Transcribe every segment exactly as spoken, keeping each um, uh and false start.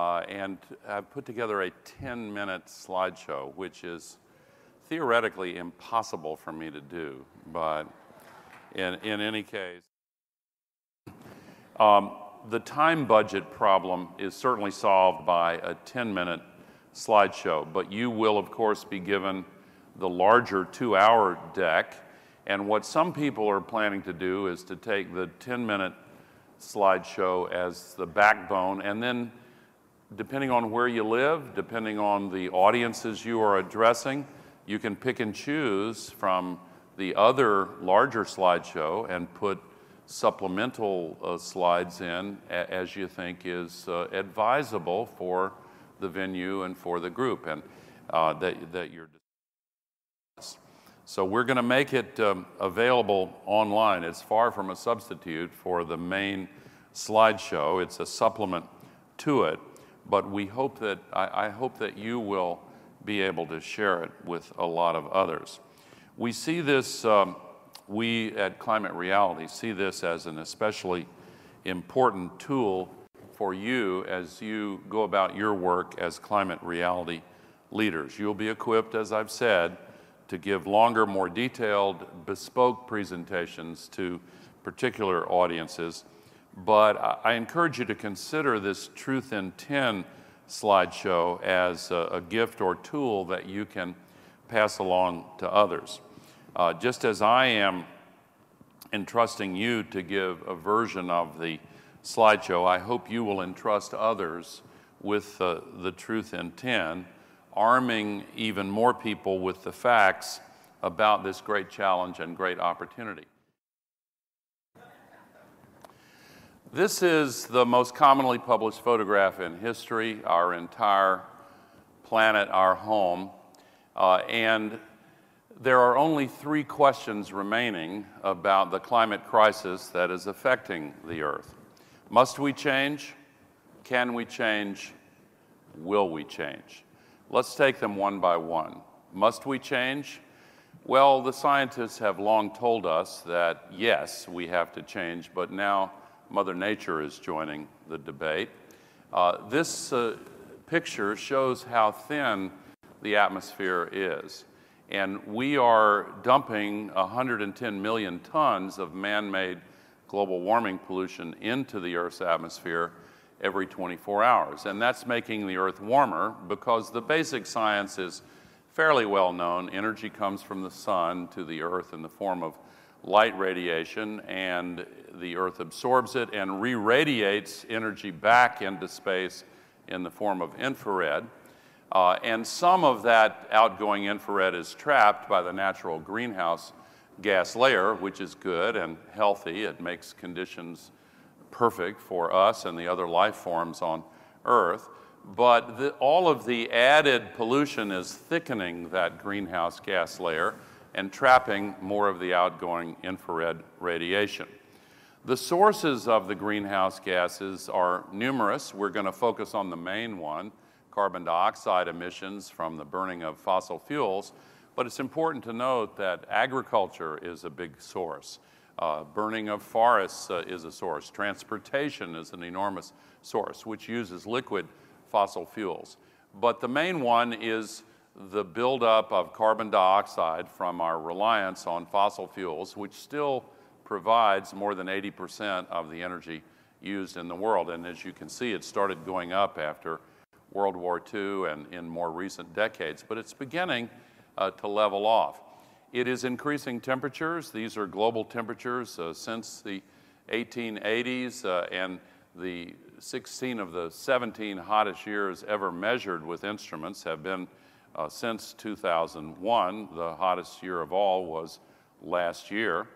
Uh, and I've put together a ten minute slideshow, which is theoretically impossible for me to do, but in, in any case, um, the time budget problem is certainly solved by a ten minute slideshow, but you will, of course, be given the larger two hour deck, and what some people are planning to do is to take the ten minute slideshow as the backbone, and then depending on where you live, depending on the audiences you are addressing, you can pick and choose from the other larger slideshow and put supplemental uh, slides in as you think is uh, advisable for the venue and for the group and uh, that, that you're discussing. So we're going to make it um, available online. It's far from a substitute for the main slideshow. It's a supplement to it. But we hope that, I, I hope that you will be able to share it with a lot of others. We see this, um, we at Climate Reality see this as an especially important tool for you as you go about your work as Climate Reality leaders. You'll be equipped, as I've said, to give longer, more detailed, bespoke presentations to particular audiences. But I encourage you to consider this Truth in ten slideshow as a, a gift or tool that you can pass along to others. Uh, just as I am entrusting you to give a version of the slideshow, I hope you will entrust others with uh, the Truth in ten, arming even more people with the facts about this great challenge and great opportunity. This is the most commonly published photograph in history, our entire planet, our home. Uh, and there are only three questions remaining about the climate crisis that is affecting the Earth. Must we change? Can we change? Will we change? Let's take them one by one. Must we change? Well, the scientists have long told us that, yes, we have to change, but now Mother Nature is joining the debate. Uh, this uh, picture shows how thin the atmosphere is. And we are dumping one hundred ten million tons of man-made global warming pollution into the Earth's atmosphere every twenty-four hours. And that's making the Earth warmer because the basic science is fairly well known. Energy comes from the sun to the Earth in the form of light radiation, and the Earth absorbs it and re-radiates energy back into space in the form of infrared. Uh, and some of that outgoing infrared is trapped by the natural greenhouse gas layer, which is good and healthy. It makes conditions perfect for us and the other life forms on Earth. But the, all of the added pollution is thickening that greenhouse gas layer and trapping more of the outgoing infrared radiation. The sources of the greenhouse gases are numerous. We're going to focus on the main one, carbon dioxide emissions from the burning of fossil fuels, but it's important to note that agriculture is a big source. Uh, burning of forests uh, is a source. Transportation is an enormous source, which uses liquid fossil fuels. But the main one is the buildup of carbon dioxide from our reliance on fossil fuels, which still provides more than eighty percent of the energy used in the world. And as you can see, it started going up after World War Two and in more recent decades, but it's beginning uh, to level off. It is increasing temperatures. These are global temperatures uh, since the eighteen eighties uh, and the sixteen of the seventeen hottest years ever measured with instruments have been Uh, since two thousand one, the hottest year of all was last year.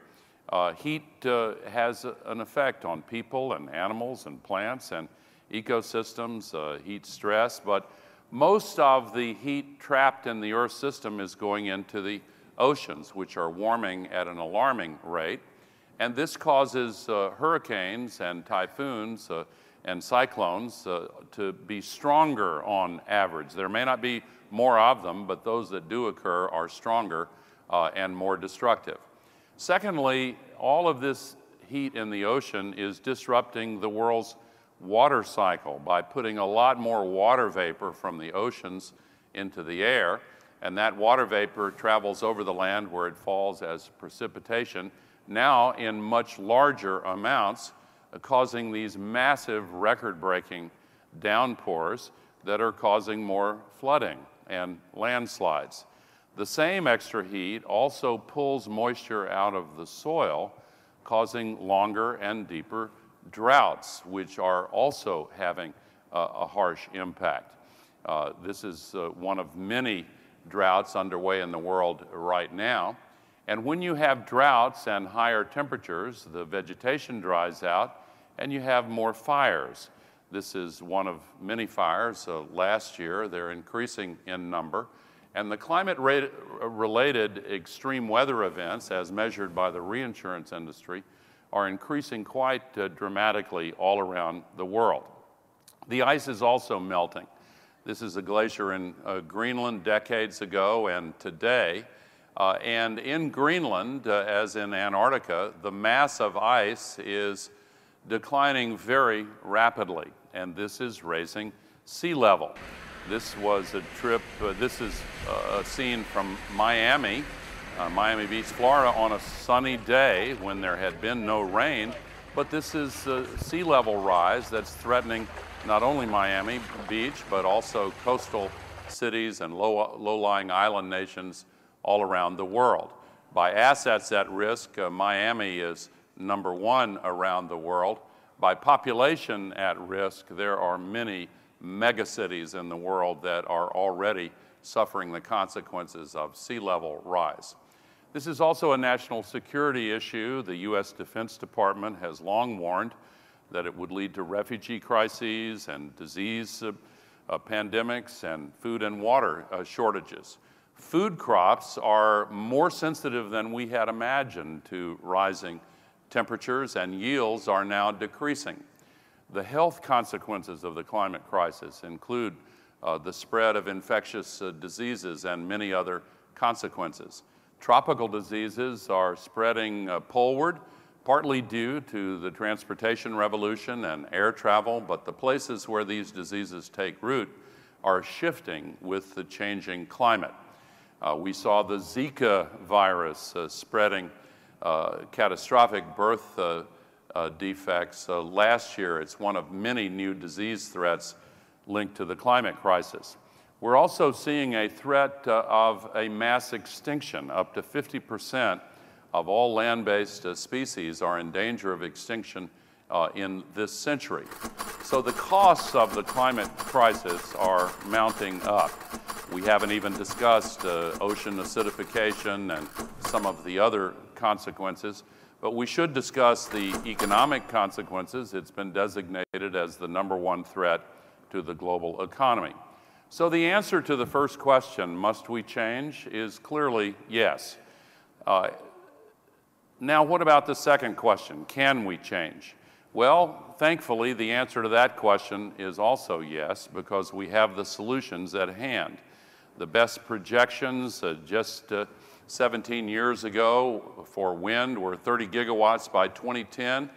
Uh, heat uh, has an effect on people and animals and plants and ecosystems, uh, heat stress, but most of the heat trapped in the Earth's system is going into the oceans, which are warming at an alarming rate. And this causes uh, hurricanes and typhoons uh, and cyclones uh, to be stronger on average. There may not be more of them, but those that do occur are stronger uh, and more destructive. Secondly, all of this heat in the ocean is disrupting the world's water cycle by putting a lot more water vapor from the oceans into the air, and that water vapor travels over the land where it falls as precipitation, now in much larger amounts, uh, causing these massive record-breaking downpours that are causing more flooding and landslides. The same extra heat also pulls moisture out of the soil, causing longer and deeper droughts, which are also having uh, a harsh impact. Uh, this is uh, one of many droughts underway in the world right now. And when you have droughts and higher temperatures, the vegetation dries out and you have more fires. This is one of many fires. Uh, last year, they're increasing in number. And the climate-related extreme weather events, as measured by the reinsurance industry, are increasing quite uh, dramatically all around the world. The ice is also melting. This is a glacier in uh, Greenland decades ago and today. Uh, and in Greenland, uh, as in Antarctica, the mass of ice is declining very rapidly, and this is raising sea level. This was a trip, uh, this is uh, a scene from Miami, uh, Miami Beach, Florida, on a sunny day when there had been no rain, but this is uh, sea level rise that's threatening not only Miami Beach, but also coastal cities and low, low-lying island nations all around the world. By assets at risk, uh, Miami is number one around the world. By population at risk, there are many megacities in the world that are already suffering the consequences of sea level rise. This is also a national security issue. The U S Defense Department has long warned that it would lead to refugee crises and disease uh, uh, pandemics and food and water uh, shortages. Food crops are more sensitive than we had imagined to rising temperatures, and yields are now decreasing. The health consequences of the climate crisis include uh, the spread of infectious uh, diseases and many other consequences. Tropical diseases are spreading uh, poleward, partly due to the transportation revolution and air travel, but the places where these diseases take root are shifting with the changing climate. Uh, we saw the Zika virus uh, spreading Uh, catastrophic birth uh, uh, defects uh, last year. It's one of many new disease threats linked to the climate crisis. We're also seeing a threat uh, of a mass extinction. Up to fifty percent of all land-based uh, species are in danger of extinction uh, in this century. So the costs of the climate crisis are mounting up. We haven't even discussed uh, ocean acidification and some of the other consequences, but we should discuss the economic consequences. It's been designated as the number one threat to the global economy. So the answer to the first question, must we change, is clearly yes. Uh, now what about the second question, can we change? Well, thankfully, the answer to that question is also yes, because we have the solutions at hand. The best projections uh, just uh, seventeen years ago for wind were thirty gigawatts by twenty ten,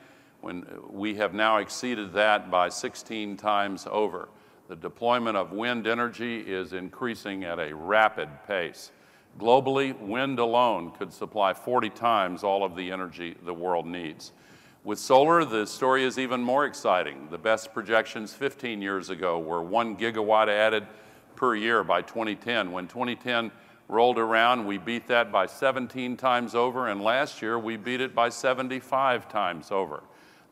when we have now exceeded that by sixteen times over. The deployment of wind energy is increasing at a rapid pace. Globally, wind alone could supply forty times all of the energy the world needs. With solar, the story is even more exciting. The best projections fifteen years ago were one gigawatt added per year by twenty ten. When twenty ten rolled around, we beat that by seventeen times over, and last year we beat it by seventy-five times over.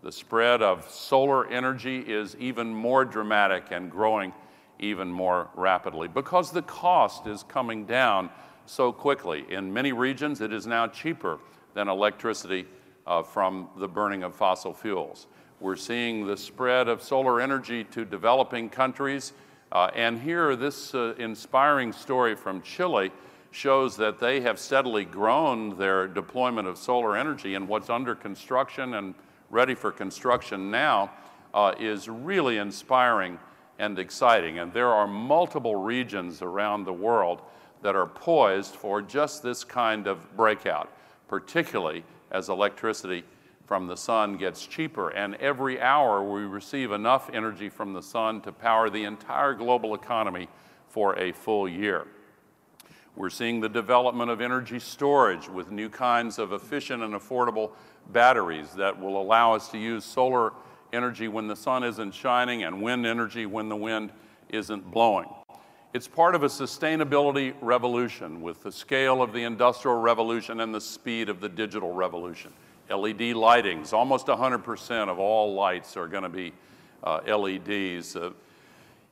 The spread of solar energy is even more dramatic and growing even more rapidly because the cost is coming down so quickly. In many regions, it is now cheaper than electricity uh, from the burning of fossil fuels. We're seeing the spread of solar energy to developing countries. Uh, and here, this uh, inspiring story from Chile shows that they have steadily grown their deployment of solar energy, and what's under construction and ready for construction now uh, is really inspiring and exciting. And there are multiple regions around the world that are poised for just this kind of breakout, particularly as electricity from the sun gets cheaper, and every hour we receive enough energy from the sun to power the entire global economy for a full year. We're seeing the development of energy storage with new kinds of efficient and affordable batteries that will allow us to use solar energy when the sun isn't shining and wind energy when the wind isn't blowing. It's part of a sustainability revolution with the scale of the Industrial Revolution and the speed of the digital revolution. L E D lightings, almost one hundred percent of all lights are going to be uh, L E Ds uh,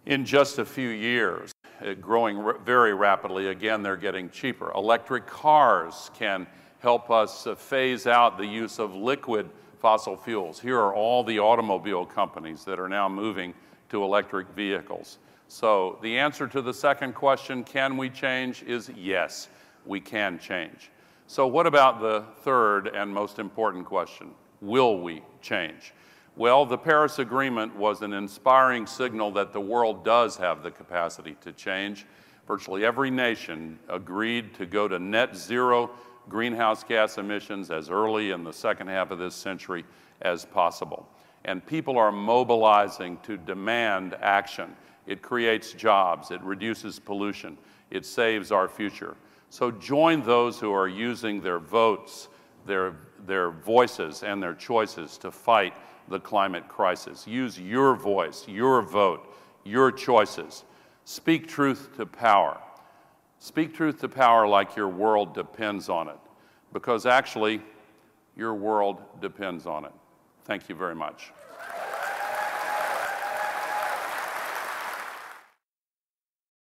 in just a few years, uh, growing r very rapidly. Again, they're getting cheaper. Electric cars can help us uh, phase out the use of liquid fossil fuels. Here are all the automobile companies that are now moving to electric vehicles. So the answer to the second question, can we change, is yes, we can change. So what about the third and most important question? Will we change? Well, the Paris Agreement was an inspiring signal that the world does have the capacity to change. Virtually every nation agreed to go to net zero greenhouse gas emissions as early in the second half of this century as possible. And people are mobilizing to demand action. It creates jobs, it reduces pollution, it saves our future. So join those who are using their votes, their, their voices, and their choices to fight the climate crisis. Use your voice, your vote, your choices. Speak truth to power. Speak truth to power like your world depends on it, because actually, your world depends on it. Thank you very much.